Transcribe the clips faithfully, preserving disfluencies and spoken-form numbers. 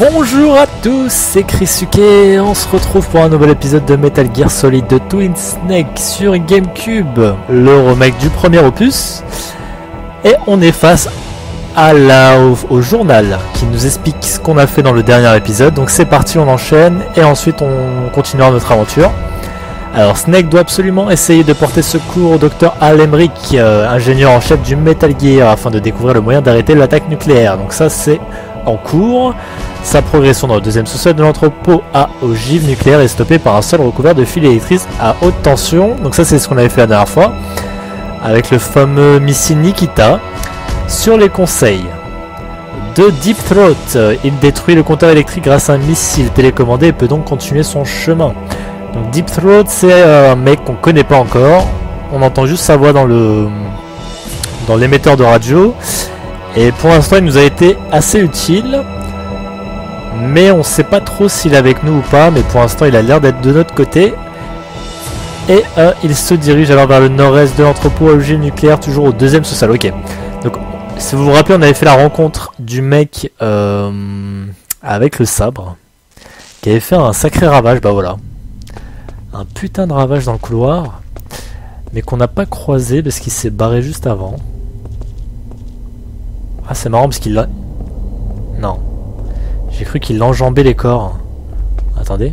Bonjour à tous, c'est Krisuke, on se retrouve pour un nouvel épisode de Metal Gear Solid de Twin Snake sur Gamecube, le remake du premier opus. Et on est face à la, au, au journal qui nous explique ce qu'on a fait dans le dernier épisode. Donc c'est parti, on enchaîne et ensuite on continuera notre aventure. Alors Snake doit absolument essayer de porter secours au docteur Alemric, euh, ingénieur en chef du Metal Gear, afin de découvrir le moyen d'arrêter l'attaque nucléaire. Donc ça c'est en cours. Sa progression dans le deuxième sous-sol de l'entrepôt à ogive nucléaire est stoppée par un sol recouvert de fils électriques à haute tension. Donc ça c'est ce qu'on avait fait la dernière fois avec le fameux missile Nikita. Sur les conseils de Deep Throat, il détruit le compteur électrique grâce à un missile télécommandé et peut donc continuer son chemin. Donc Deep Throat, c'est un mec qu'on connaît pas encore, on entend juste sa voix dans le dans l'émetteur de radio et pour l'instant il nous a été assez utile. Mais on sait pas trop s'il est avec nous ou pas, mais pour l'instant il a l'air d'être de notre côté. Et euh, il se dirige alors vers le nord-est de l'entrepôt à ogive nucléaire, toujours au deuxième sous-sol. Ok. Donc si vous vous rappelez, on avait fait la rencontre du mec euh, avec le sabre, qui avait fait un sacré ravage, bah voilà. Un putain de ravage dans le couloir, mais qu'on n'a pas croisé parce qu'il s'est barré juste avant. Ah c'est marrant parce qu'il l'a... Non. J'ai cru qu'il enjambait les corps. Attendez.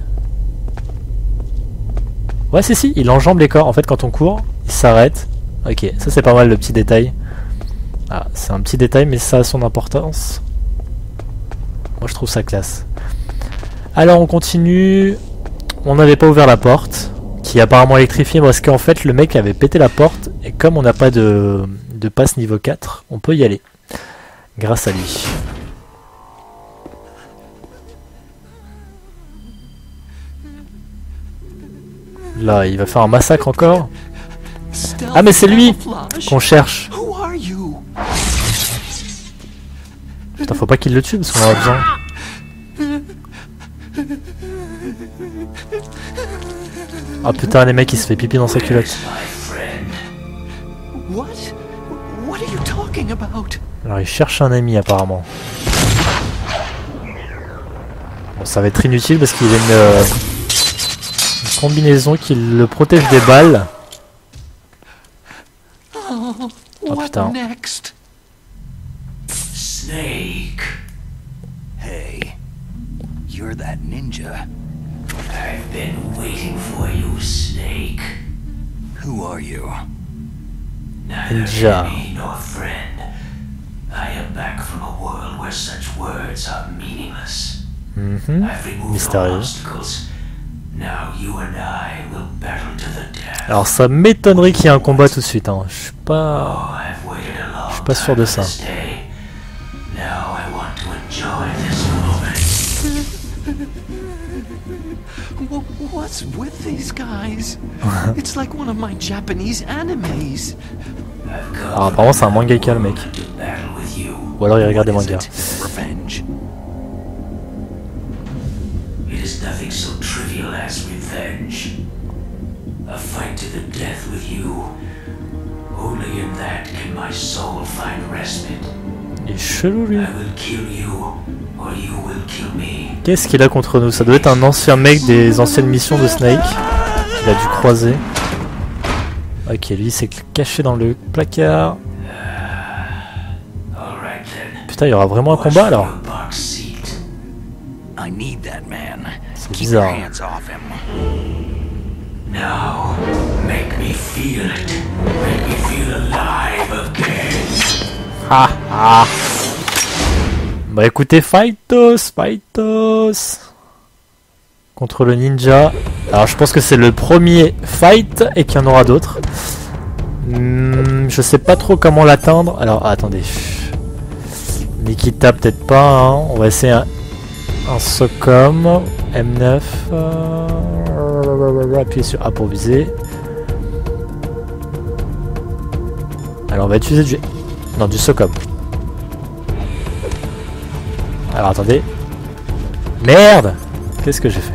Ouais, si, si, il enjambe les corps. En fait, quand on court, il s'arrête. Ok, ça c'est pas mal le petit détail. Ah, c'est un petit détail, mais ça a son importance. Moi, je trouve ça classe. Alors, on continue. On n'avait pas ouvert la porte, qui est apparemment électrifiée, parce qu'en fait, le mec avait pété la porte. Et comme on n'a pas de, de passe niveau quatre, on peut y aller. Grâce à lui. Là, il va faire un massacre encore. Ah, mais c'est lui qu'on cherche. Putain, faut pas qu'il le tue parce qu'on en a besoin. Ah putain, les mecs, il se fait pipi dans sa culotte. Alors, il cherche un ami apparemment. Bon, ça va être inutile parce qu'il est une... Euh... combinaison qui le protège des balles. Oh putain. Snake. Hey, you're that ninja. I've been waiting for you, Snake. Who are you? Ninja. Your friend. I am back from a world where such words are meaningless. Mystérieux. Alors ça m'étonnerait qu'il y ait un combat tout de suite, hein. Je suis pas... Je suis pas sûr de ça. Alors apparemment c'est un mangaka le mec. Ou alors il regarde des mangas. As revenge, a fight to the death with you. Only in that can my soul find respite. I will kill you, or you will kill me. Qu'est-ce qu'il a contre nous? Ça doit être un ancien mec des anciennes missions de Snake. Il a dû croiser. Ok, lui s'est caché dans le placard. Putain, il y aura vraiment un combat alors? I need that man. Keep your hands off him. Now, make me feel it. Make me feel alive again. Ha ha. Bah écoutez, Fightos, Fightos. Contre le ninja. Alors je pense que c'est le premier fight et qu'il y en aura d'autres. Hmm, je sais pas trop comment l'atteindre. Alors attendez. Nikita peut-être pas, hein. On va essayer un... Un SOCOM, M neuf, euh... appuyez sur A pour viser. Alors on va utiliser du... Non, du SOCOM. Alors attendez. Merde! Qu'est-ce que j'ai fait?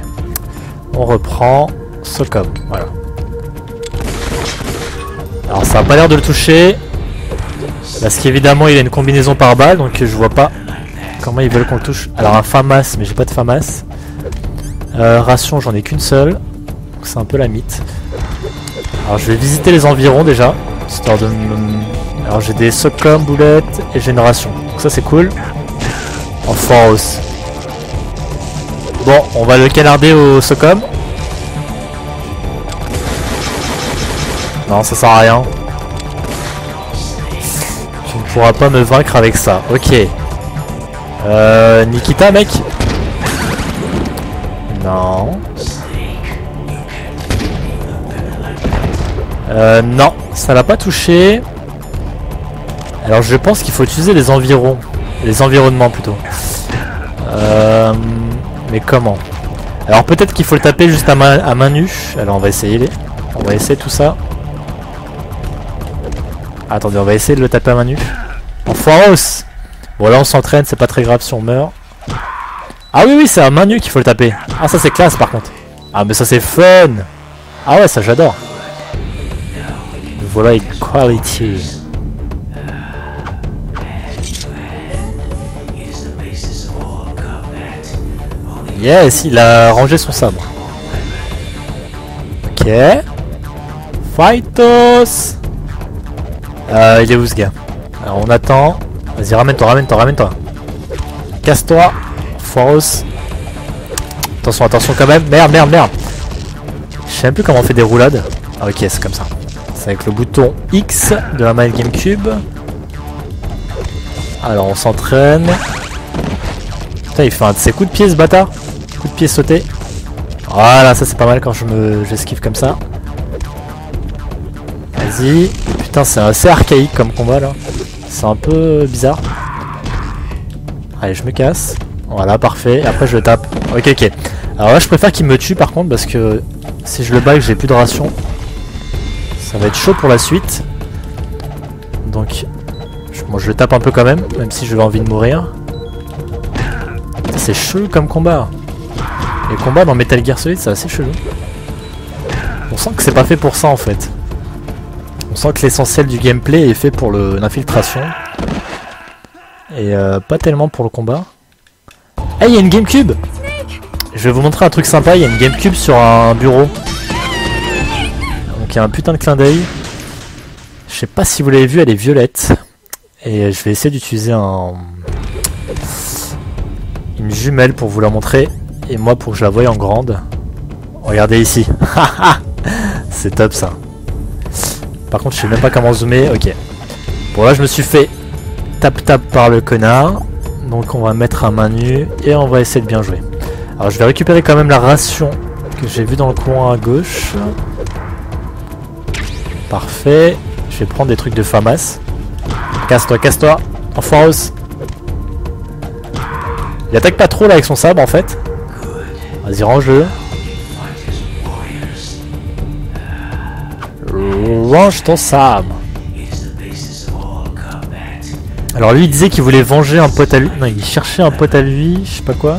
On reprend SOCOM, voilà. Alors ça n'a pas l'air de le toucher. Parce qu'évidemment il a une combinaison par balle, donc je vois pas Comment ils veulent qu'on le touche? Alors un FAMAS, mais j'ai pas de FAMAS. Euh, ration, j'en ai qu'une seule. Donc c'est un peu la mythe. Alors je vais visiter les environs déjà. Histoire de... Alors j'ai des SOCOM, boulettes et génération. Donc ça c'est cool. En force. Bon, on va le canarder au SOCOM. Non, ça sert à rien. Tu ne pourras pas me vaincre avec ça. Ok. Euh, Nikita, mec. Non. Euh, non, ça l'a pas touché. Alors je pense qu'il faut utiliser les environs. Les environnements plutôt. Euh, mais comment? Alors peut-être qu'il faut le taper juste à main, à main nue. Alors on va essayer les... On va essayer tout ça. Attendez, on va essayer de le taper à main nue. Enfoiros! Bon là on s'entraîne, c'est pas très grave si on meurt. Ah oui oui, c'est à main nue qu'il faut le taper. Ah ça c'est classe par contre. Ah mais ça c'est fun. Ah ouais, ça j'adore. Voilà, equality. Yes, il a rangé son sabre. Ok. Fightos. Euh, il est où ce gars? Alors on attend. Vas-y, ramène-toi, ramène-toi, ramène-toi. Casse-toi, foiros. Attention, attention quand même. Merde, merde, merde. Je sais même plus comment on fait des roulades. Ah ok, c'est comme ça. C'est avec le bouton X de la main Gamecube. Alors on s'entraîne. Putain, il fait un de ses coups de pied ce bâtard. Coup de pied sauté. Voilà, ça c'est pas mal quand je me j'esquive comme ça. Vas-y. Putain, c'est assez archaïque comme combat là. C'est un peu bizarre. Allez, je me casse. Voilà, parfait. Et après je le tape. Ok, ok. Alors là, je préfère qu'il me tue par contre parce que si je le bats, j'ai plus de ration. Ça va être chaud pour la suite. Donc, bon, je le tape un peu quand même, même si j'avais envie de mourir. C'est chelou comme combat. Les combats dans Metal Gear Solid, c'est assez chelou. On sent que c'est pas fait pour ça en fait. On sent que l'essentiel du gameplay est fait pour l'infiltration. Et euh, pas tellement pour le combat. Ah, il y a une Gamecube! Je vais vous montrer un truc sympa, il y a une Gamecube sur un bureau. Donc il y a un putain de clin d'œil. Je sais pas si vous l'avez vu, elle est violette. Et je vais essayer d'utiliser un... une jumelle pour vous la montrer. Et moi pour que je la voie en grande. Regardez ici. C'est top ça. Par contre je sais même pas comment zoomer. Ok. Bon là je me suis fait tap tap par le connard. Donc on va mettre à main nue. Et on va essayer de bien jouer. Alors je vais récupérer quand même la ration que j'ai vue dans le coin à gauche. Parfait. Je vais prendre des trucs de FAMAS. Casse-toi, casse-toi. Enfoirose. Il attaque pas trop là avec son sabre en fait. Vas-y, range-le. Range ton sabre. Alors lui il disait qu'il voulait venger un pote à lui. Non, il cherchait un pote à lui, je sais pas quoi.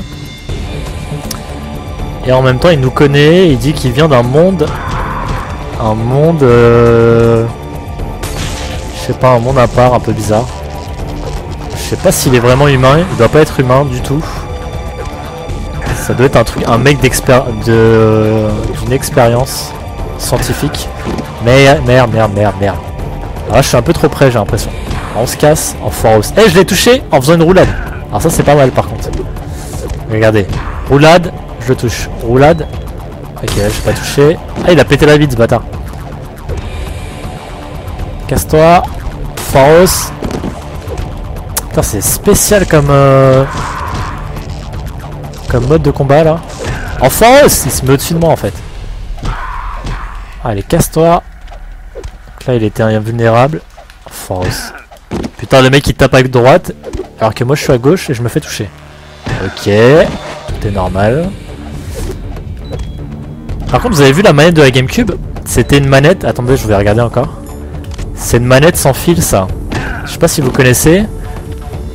Et en même temps il nous connaît, il dit qu'il vient d'un monde... Un monde... Euh... Je sais pas, un monde à part, un peu bizarre. Je sais pas s'il est vraiment humain, il doit pas être humain du tout. Ça doit être un truc, un mec d'expert... de... d'une expérience scientifique. Merde, merde, merde, merde, merde. Alors là je suis un peu trop près j'ai l'impression. On se casse, en foiros. Eh, je l'ai touché en faisant une roulade. Alors ça c'est pas mal par contre. Regardez, roulade, je le touche. Roulade. Ok, là j'ai pas touché. Ah, il a pété la vide ce bâtard. Casse-toi. Foiros. Putain, c'est spécial comme euh... comme mode de combat là. En foiros, il se met au-dessus de moi en fait. Allez, casse-toi. Donc là il était invulnérable. Foiros. Putain, le mec il tape à droite alors que moi je suis à gauche et je me fais toucher. Ok, tout est normal. Par contre, vous avez vu la manette de la Gamecube? C'était une manette... Attendez, je vais regarder encore. C'est une manette sans fil, ça. Je sais pas si vous connaissez.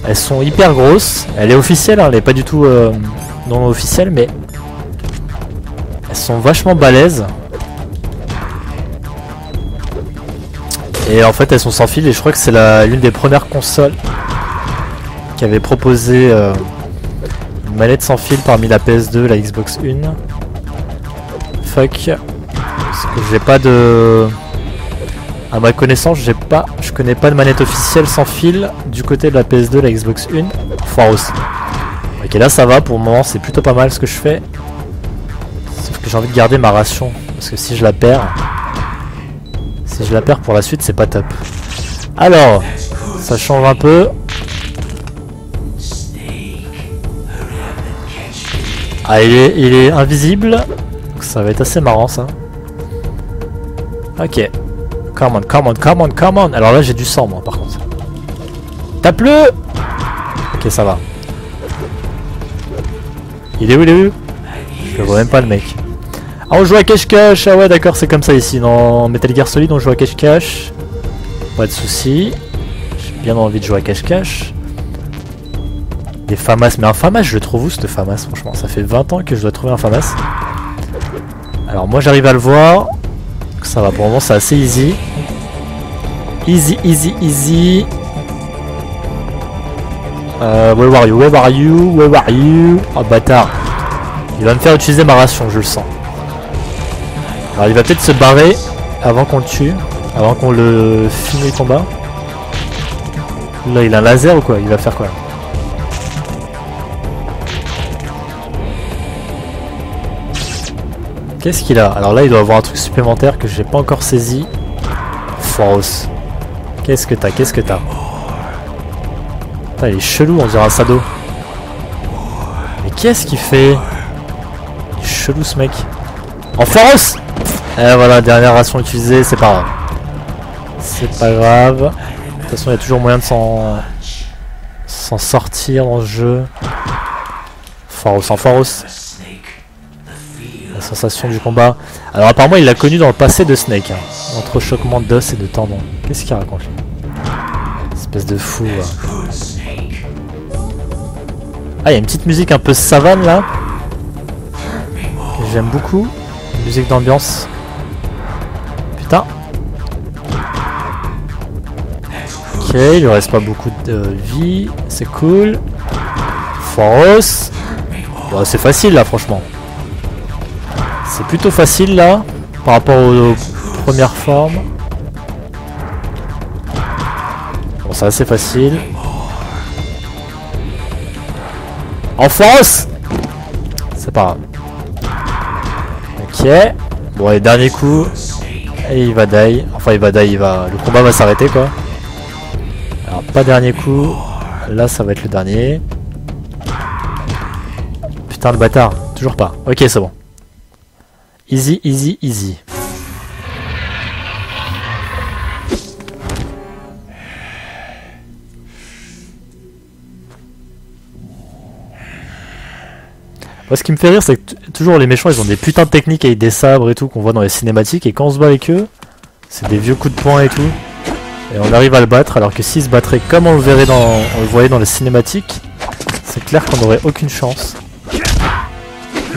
Elles sont hyper grosses. Elle est officielle, hein. Elle est pas du tout euh, non officielle, mais... Elles sont vachement balèzes. Et en fait, elles sont sans fil et je crois que c'est l'une des premières consoles qui avait proposé euh, une mallette sans fil parmi la P S deux, la Xbox un. Fuck. Parce que j'ai pas de... à ma connaissance, j'ai pas, je connais pas de manette officielle sans fil du côté de la P S deux, la Xbox un. Foire aussi. Ok, là ça va, pour le moment c'est plutôt pas mal ce que je fais. Sauf que j'ai envie de garder ma ration. Parce que si je la perds... Si je la perds pour la suite, c'est pas top. Alors, ça change un peu. Ah, il est, il est invisible. Donc ça va être assez marrant ça. Ok. Come on, come on, come on, come on. Alors là j'ai du sang moi par contre. Tape-le. Ok, ça va. Il est où, il est où? Je vois même pas le mec. Ah, on joue à cache-cache. Ah ouais d'accord, c'est comme ça ici. Dans Metal Gear Solid on joue à cache-cache. Pas de soucis. J'ai bien envie de jouer à cache-cache. Des famas. Mais un famas je le trouve où ce famas franchement? Ça fait vingt ans que je dois trouver un famas. Alors moi j'arrive à le voir. Ça va, pour le moment c'est assez easy. Easy, easy, easy. Euh, where are you? Where are you? Where are you? Oh bâtard. Il va me faire utiliser ma ration, je le sens. Alors il va peut-être se barrer avant qu'on le tue, avant qu'on le finisse le combat. Là il a un laser ou quoi? Il va faire quoi? Qu'est-ce qu'il a? Alors là il doit avoir un truc supplémentaire que j'ai pas encore saisi. Force. Qu'est-ce que t'as? Qu'est-ce que t'as? Putain il est chelou, on dirait un sado. Mais qu'est-ce qu'il fait? Il est chelou ce mec. En force. Et voilà, dernière ration utilisée, c'est pas grave. C'est pas grave. De toute façon, il y a toujours moyen de s'en s'en sortir dans le jeu. Foros en Foros. La sensation du combat. Alors apparemment, il l'a connu dans le passé de Snake. Hein. Entre choquement d'os et de tendons. Qu'est-ce qu'il raconte là? Espèce de fou. Hein. Ah, il y a une petite musique un peu savane là. J'aime beaucoup. Musique d'ambiance. Putain. Ok, il lui reste pas beaucoup de vie. C'est cool. Foros. Bah, c'est facile là, franchement. C'est plutôt facile là, par rapport aux, aux premières formes. Bon, c'est assez facile. En Foros. C'est pas grave. Ok, bon et dernier coup, et il va die, enfin il va die, il va... le combat va s'arrêter quoi. Alors pas dernier coup, là ça va être le dernier. Putain le bâtard, toujours pas, ok c'est bon. Easy, easy, easy. Moi ce qui me fait rire c'est que toujours les méchants ils ont des putains de techniques avec des sabres et tout qu'on voit dans les cinématiques, et quand on se bat avec eux c'est des vieux coups de poing et tout et on arrive à le battre, alors que s'ils se battraient comme on le verrait dans, on le voyait dans les cinématiques, c'est clair qu'on n'aurait aucune chance.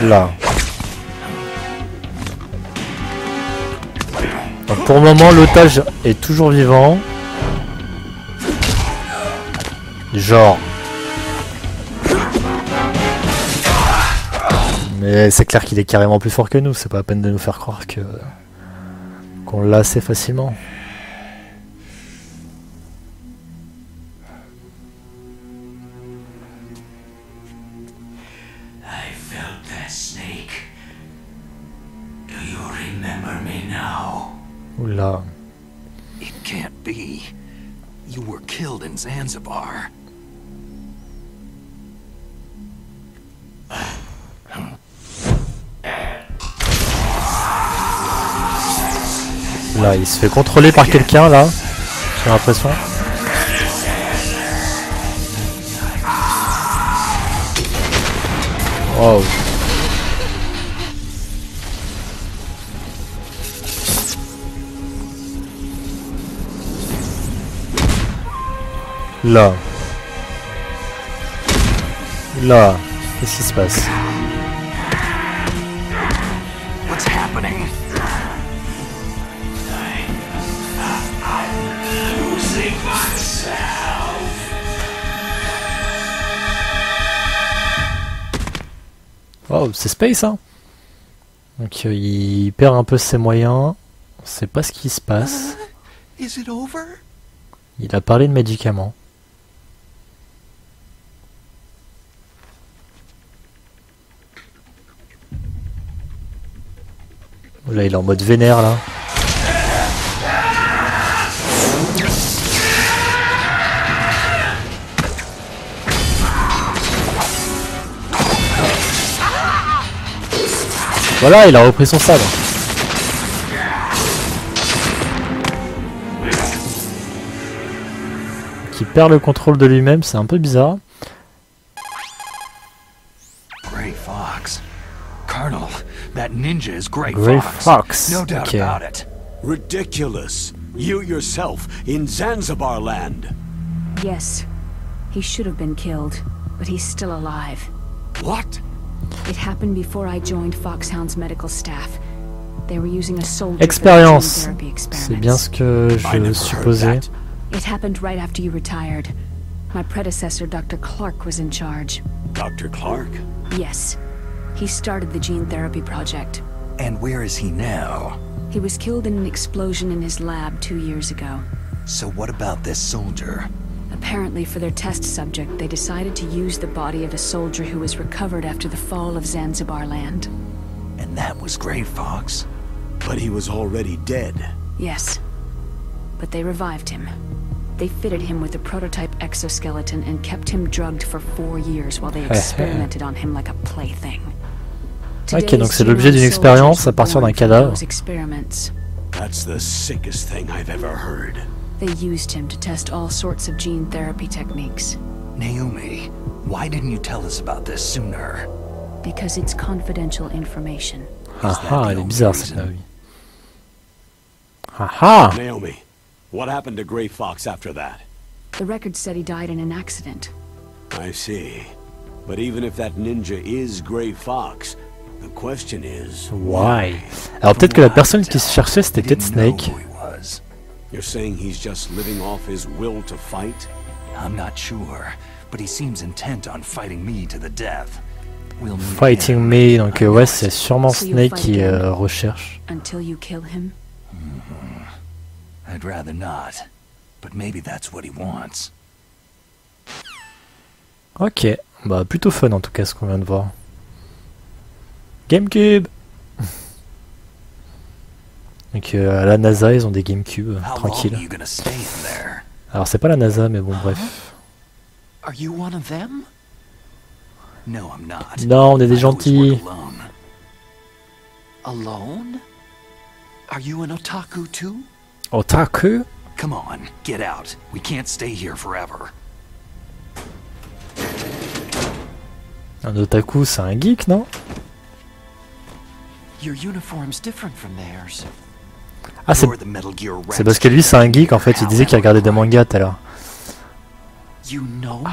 Là. Donc pour le moment l'otage est toujours vivant. Genre. Mais c'est clair qu'il est carrément plus fort que nous, c'est pas à peine de nous faire croire que qu'on l'a assez facilement. I felt that snake. Do you remember me now? Oula. It can't be. You were killed in Zanzibar. Là, il se fait contrôler par quelqu'un là, j'ai l'impression. Wow. Là. Là. Qu'est-ce qui se passe? Wow, c'est space, hein. Donc euh, il perd un peu ses moyens. On sait pas ce qui se passe. Il a parlé de médicaments. Oh là, il est en mode vénère là. Voilà, il a repris son sabre. Qui perd le contrôle de lui-même, c'est un peu bizarre. Grey Fox. Colonel, that ninja is Grey Fox. No doubt about it. Ridiculous. You yourself in Zanzibar land. Yes. He should have been killed, but he's still alive. What? It happened before I joined Foxhound's medical staff. They were using a soldier experience. C'est bien ce que je supposais. It happened right after you retired. My predecessor, Doctor Clark, was in charge. Doctor Clark? Yes. He started the gene therapy project. And where is he now? He was killed in an explosion in his lab two years ago. So what about this soldier? Apparently, for their test subject, they decided to use the body of a soldier who was recovered after the fall of Zanzibar land. And that was Grey Fox? But he was already dead. Yes. But they revived him. They fitted him with a prototype exoskeleton and kept him drugged for four years while they experimented on him like a plaything. Ok, donc c'est l'objet d'une expérience à partir d'un cadavre. That's the sickest thing I've ever heard. They used him to test all sorts of gene therapy techniques. Naomi, why didn't you tell us about this sooner? Because it's confidential information. Haha, elle est bizarre cette Naomi. Haha. Naomi, what happened to Grey Fox after that? The record said he died in an accident. I see. But even if that ninja is Grey Fox, the question is why? Alors peut-être que la personne qui se cherchait c'était peut-être Snake. You're saying he's just living off his will to fight? I'm not sure, but he seems intent on fighting me to the death. We'll fighting me, donc ouais, c'est sûrement Snake qui euh, recherche. Until you kill him? Mm-hmm. I'd rather not, but maybe that's what he wants. Ok, bah plutôt fun en tout cas ce qu'on vient de voir. Gamecube. Donc euh, à la NASA ils ont des Gamecube, euh, tranquille. Alors c'est pas la NASA mais bon bref. Non, on est des gentils. Otaku? Un otaku c'est un geek, non? Ah, c'est parce que lui, c'est un geek en fait. Il disait qu'il regardait des mangas tout à l'heure.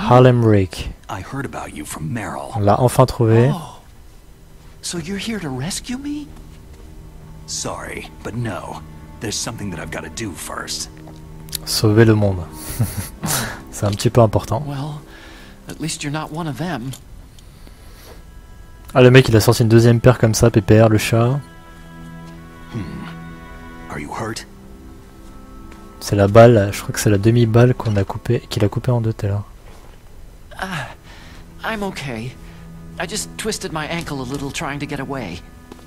Alemric. On l'a enfin trouvé. Sauver le monde. C'est un petit peu important. Ah, le mec il a sorti une deuxième paire comme ça, P P R, le chat. C'est la balle, je crois que c'est la demi-balle qu'on a coupé, qu'il a coupé en deux tout à l'heure.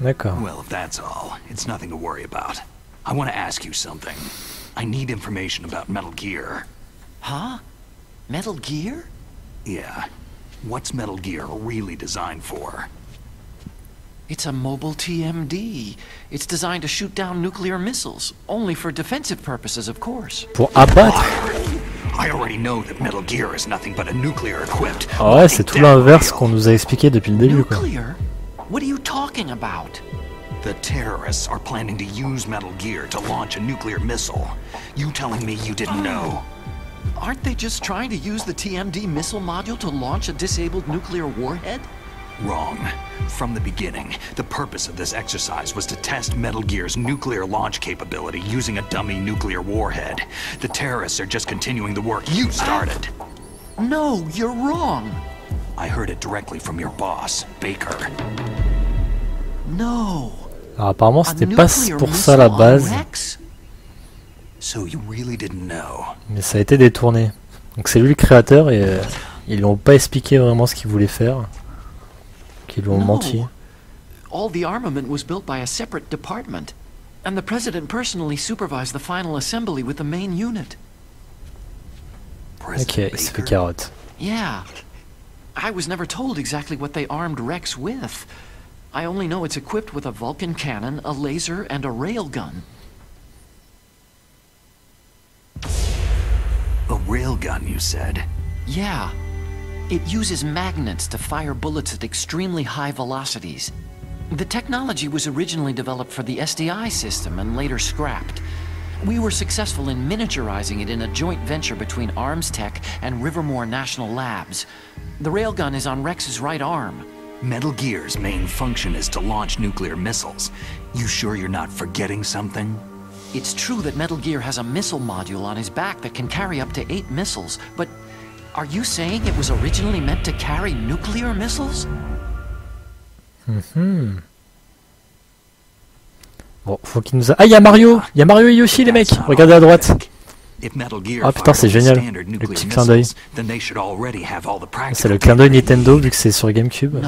D'accord. It's a mobile T M D. It's designed to shoot down nuclear missiles, only for defensive purposes, of course. Pour abattre. I already know that Metal Gear is nothing but a nuclear equipped. Ah ouais, c'est tout l'inverse qu'on nous a expliqué depuis le début quoi. Nuclear? What are you talking about? The terrorists are planning to use Metal Gear to launch a nuclear missile. You telling me you didn't know? Aren't they just trying to use the T M D missile module to launch a disabled nuclear warhead? Wrong. From the beginning, the purpose of this exercise was to test Metal Gear's nuclear launch capability using a dummy nuclear warhead. The terrorists are just continuing the work you started. No, you're wrong. I heard it directly from your boss, Baker. No. Ah, apparemment, c'était pas pour ça la base. So you really didn't know. Mais ça a été détourné. Donc c'est lui le créateur et euh, ils l'ont pas expliqué vraiment ce qu'ils voulaient faire. Qu'ils lui ont menti. All the armament was built by a separate department, and the president personally supervised the final assembly with the main unit. Ok, il se fait carotte. Yeah. I was never told exactly what they armed Rex with. I only know it's equipped with a Vulcan cannon, a laser, and a railgun. A railgun, you said? Yeah. It uses magnets to fire bullets at extremely high velocities. The technology was originally developed for the S D I system and later scrapped. We were successful in miniaturizing it in a joint venture between Arms Tech and Rivermore National Labs. The railgun is on Rex's right arm. Metal Gear's main function is to launch nuclear missiles. You sure you're not forgetting something? It's true that Metal Gear has a missile module on his back that can carry up to eight missiles, but are you saying it was originally meant to carry nuclear missiles? Mm-hmm. Bon, faut qu'il nous a... Ah, il y a Mario, il y a Mario et Yoshi les mecs. Regardez à droite. Ah putain, c'est génial. Le petit clin d'œil. C'est le clin d'œil Nintendo vu que c'est sur Gamecube.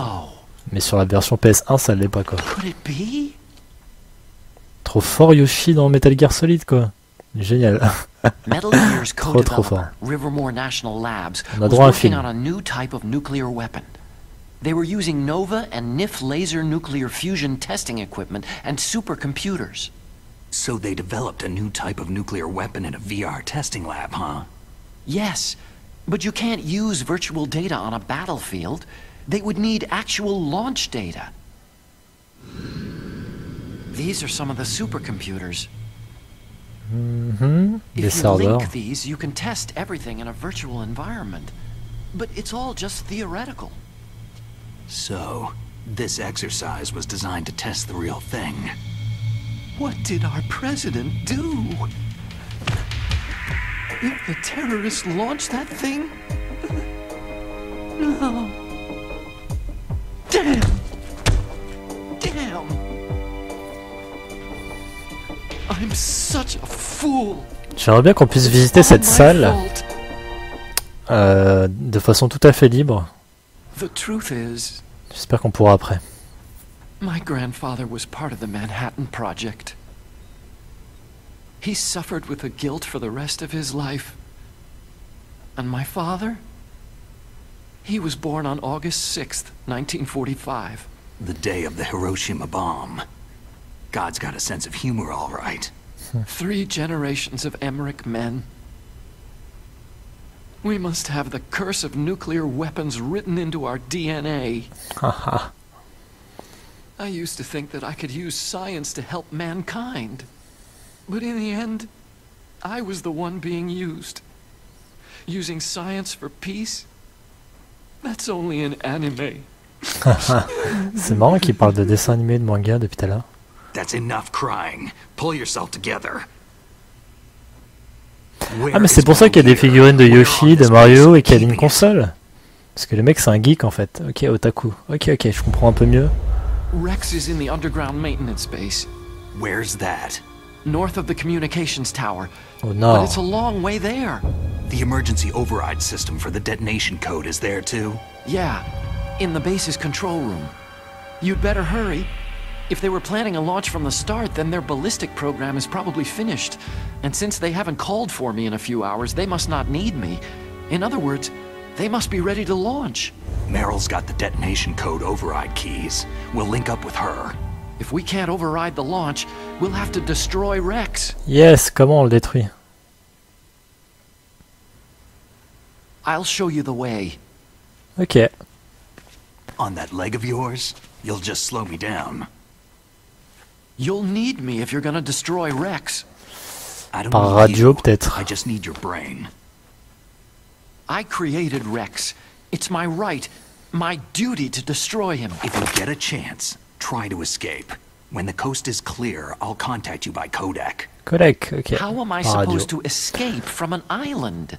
Mais sur la version P S un, ça l'est pas quoi. Trop fort Yoshi dans Metal Gear Solid quoi. Génial. Trop trop fort. On a droit à un film. They were using Nova and N I F laser nuclear fusion testing equipment and supercomputers. So they developed a new type of nuclear weapon in a V R testing lab, huh? Yes, but you can't use virtual data on a battlefield. They would need actual launch data. These are some of the supercomputers. Mm-hmm. If you link these, you can test everything in a virtual environment. But it's all just theoretical. So, this exercise was designed to test the real thing. What did our president do? Did the terrorists launch that thing? No. Damn! Damn! I'm such a fool! J'aimerais bien qu'on puisse visiter cette salle euh, de façon tout à fait libre. J'espère qu'on pourra après. My grandfather was part of the Manhattan Project. He suffered with the guilt for the rest of his life. And my father? He was born on August sixth, nineteen forty-five. The day of the Hiroshima bomb. God's got a sense of humor, all right. Three generations of Emmerich men. We must have the curse of nuclear weapons written into our D N A. Haha. I used to think that I could use science to help mankind. But in the end, I was the one being used. Using science for peace? That's only in anime. C'est marrant qu'il parle de dessins animés de manga depuis tout à l'heure. That's enough crying. Pull yourself together. Ah mais c'est pour ça qu'il y a des figurines de Yoshi, de Mario et qu'il y a une console. Parce que le mec c'est un geek en fait. Ok, otaku. Ok, ok, je comprends un peu mieux. Rex is in the underground maintenance base. Where's that? North of the communications tower. Oh no. But it's a long way there. The emergency override system for the detonation code is there too. Yeah, in the base's control room. You'd better hurry. If they were planning a launch from the start, then their ballistic program is probably finished. And since they haven't called for me in a few hours, they must not need me. In other words, they must be ready to launch. Meryl's got the detonation code override keys. We'll link up with her. If we can't override the launch, we'll have to destroy Rex. Yes, comment on le détruit? I'll show you the way. Okay. On that leg of yours, you'll just slow me down. You'll need me if you're gonna destroy Rex. I don't Par radio peut-être. I just need your brain. I created Rex. It's my right, my duty to destroy him. If you get a chance, try to escape. When the coast is clear, I'll contact you by Kodak. Kodak, okay. How am I Par supposed radio. to escape from an island?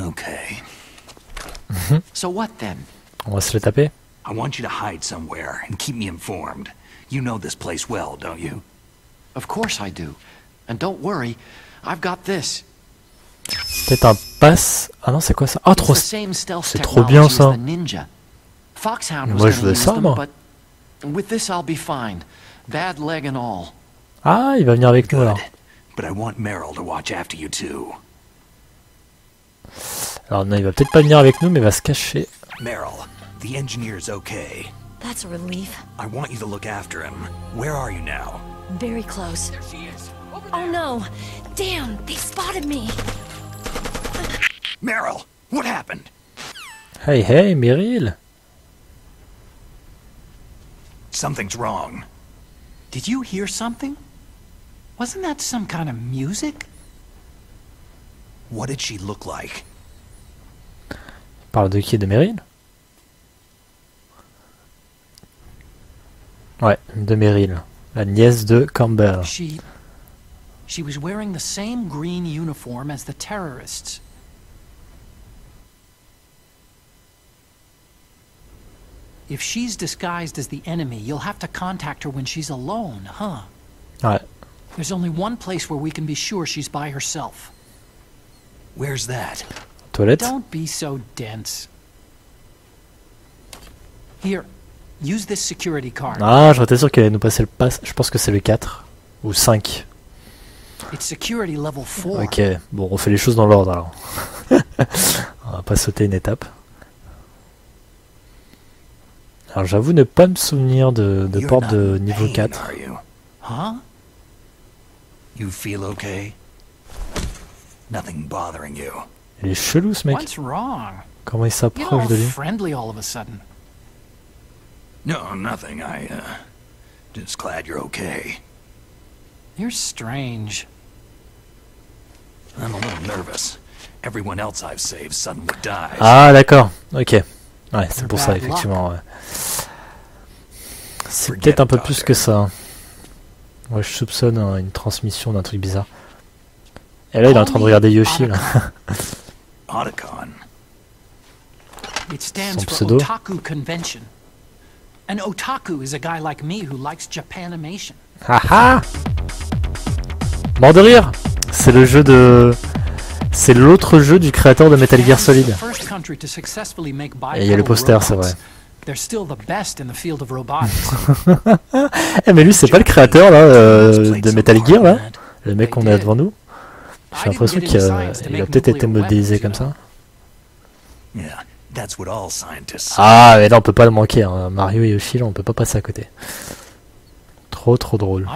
Okay. So what then? On va se le taper. I want you to hide somewhere and keep me informed. You know this place well, don't you? Of course I do. And don't worry, I've got this. C'est un pass. Ah non, c'est quoi ça? Ah trop. C'est trop bien ça. Moi je veux ça moi. Ah, il va venir avec nous alors. Alors non, il va peut-être pas venir avec nous, mais il va se cacher. Meryl, the engineer's okay. That's a relief. I want you to look after him. Where are you now? Very close. There she is. Over there. Oh no! Damn, they spotted me. Meryl, what happened? Hey, hey, Meryl. Something's wrong. Did you hear something? Wasn't that some kind of music? What did she look like? Parle de qui? De Meryl? Ouais, de Meryl, la nièce de Campbell. She, she was wearing the same green uniform as the terrorists. If she's disguised as the enemy, you'll have to contact her when she's alone, huh? Ouais. There's only one place where we can be sure she's by herself. Where's that? Toilette. Don't be so dense. Here, use this security card. Ah, j'étais sûr qu'elle allait nous passer le pass. Je pense que c'est le quatre ou cinq. It's security level four. OK, bon, on fait les choses dans l'ordre alors. On va pas sauter une étape. Alors j'avoue ne pas me souvenir de, de porte de niveau quatre. Huh? You feel okay? Nothing bothering you. Il est chelou ce mec. Comment il s'approche de lui? No, nothing. I uh, just glad you're okay. You're strange. I'm a little nervous. Everyone else I've saved suddenly dies. Ah d'accord. OK. Ouais, c'est pour ça, effectivement. Ouais. C'est peut-être un peu plus que ça. Ouais, je soupçonne hein, une transmission d'un truc bizarre. Et là, il est en train de regarder Yoshi, là. Otacon. Son pseudo. An otaku is a guy like me who likes Japanimation. Haha! Mort de rire! C'est le jeu de... C'est l'autre jeu du créateur de Metal Gear Solid. Et il y a le poster, c'est vrai. Eh mais lui, c'est pas le créateur là, euh, de Metal Gear, là? Le mec qu'on a devant nous? J'ai l'impression qu'il a, a peut-être été modélisé comme ça. Ah, mais là, on peut pas le manquer. Hein. Mario et Yoshi, là, on peut pas passer à côté. Trop, trop drôle.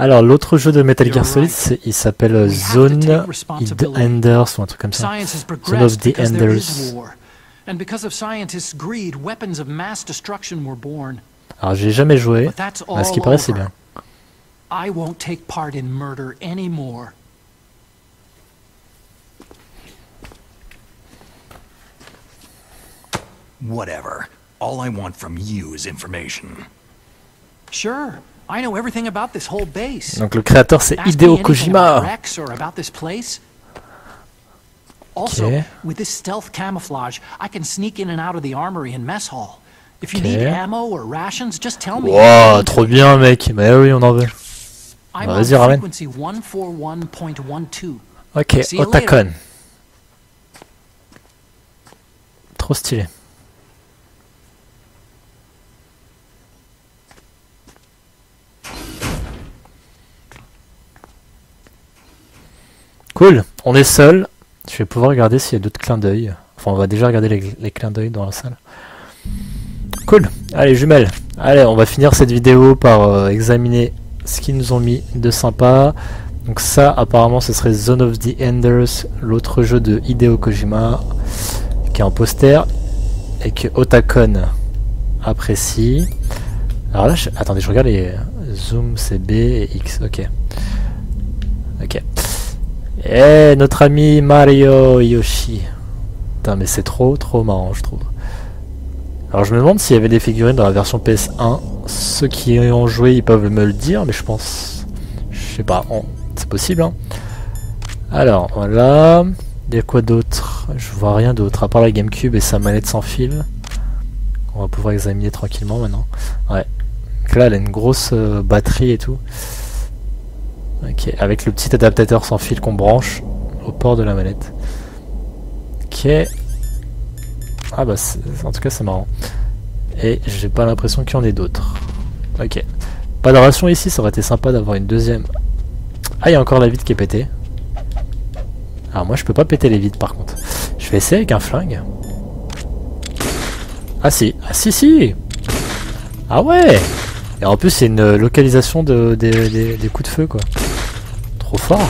Alors, l'autre jeu de Metal Gear Solid, il s'appelle Zone of the Enders, ou un truc comme ça. Zone of the Enders. Alors, j'ai jamais joué, mais ce qui paraît, c'est bien. Whatever. All I want from you is information. Sure. I know everything about this whole base. Donc le créateur c'est Hideo Kojima. Also, with this stealth camouflage, I can sneak in and out of the armory and mess hall. If you need ammo or rations, just tell me. Wow, trop bien mec. Mais oui, on en veut. Vas-y, ramène. OK, Otacon. Trop stylé. Cool, on est seul. Je vais pouvoir regarder s'il y a d'autres clins d'œil. Enfin, on va déjà regarder les, les clins d'œil dans la salle. Cool, allez jumelles. Allez, on va finir cette vidéo par euh, examiner ce qu'ils nous ont mis de sympa. Donc ça, apparemment, ce serait Zone of the Enders, l'autre jeu de Hideo Kojima, qui est en poster, et que Otacon apprécie. Alors là, je... attendez, je regarde les zoom, c'est B et X, ok. Ok. Eh, notre ami Mario Yoshi. Putain, mais c'est trop, trop marrant, je trouve. Alors je me demande s'il y avait des figurines dans la version P S un. Ceux qui y ont joué, ils peuvent me le dire, mais je pense... Je sais pas, on... c'est possible. Hein. Alors, voilà... Il y a quoi d'autre? Je vois rien d'autre, à part la Gamecube et sa manette sans fil. On va pouvoir examiner tranquillement maintenant. Ouais. Donc là, elle a une grosse euh, batterie et tout. Ok, avec le petit adaptateur sans fil qu'on branche au port de la manette. Ok. Ah bah, en tout cas, c'est marrant. Et j'ai pas l'impression qu'il y en ait d'autres. Ok. Pas de ration ici, ça aurait été sympa d'avoir une deuxième. Ah, il y a encore la vitre qui est pétée. Alors moi je peux pas péter les vitres par contre. Je vais essayer avec un flingue. Ah si, ah si si. Ah ouais. Et en plus c'est une localisation de, de, de, des coups de feu quoi. Trop fort.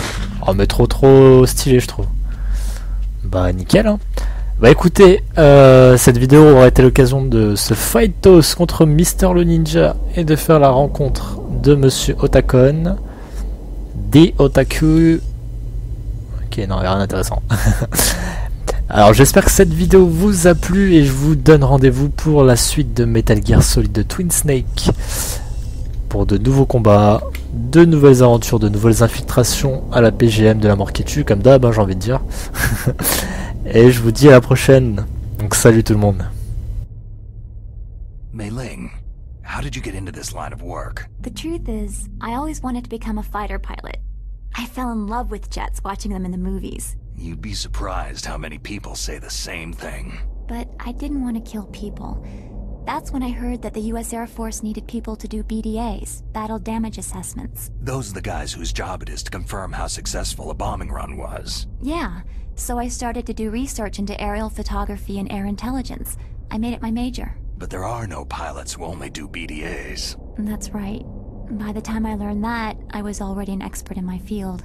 Oh mais trop trop stylé je trouve. Bah nickel hein. Bah écoutez, euh, cette vidéo aura été l'occasion de se fightos contre Mister le Ninja et de faire la rencontre de Monsieur Otacon, des Otaku. Ok, non, rien d'intéressant. Alors j'espère que cette vidéo vous a plu et je vous donne rendez-vous pour la suite de Metal Gear Solid de Twin Snake. Pour de nouveaux combats, de nouvelles aventures, de nouvelles infiltrations à la P G M de la mort qui tue, comme d'hab, hein, j'ai envie de dire. Et je vous dis à la prochaine. Donc salut tout le monde. Mei Ling, how did you get into this line of work? The truth is, I always wanted to become a fighter pilot. I fell in love with jets watching them in the movies. You'd be surprised how many people say the same thing. But I didn't want to kill people. That's when I heard that the U S Air Force needed people to do B D As, battle damage assessments. Those are the guys whose job it is to confirm how successful a bombing run was. Yeah, so I started to do research into aerial photography and air intelligence. I made it my major. But there are no pilots who only do B D As. That's right. By the time I learned that, I was already an expert in my field.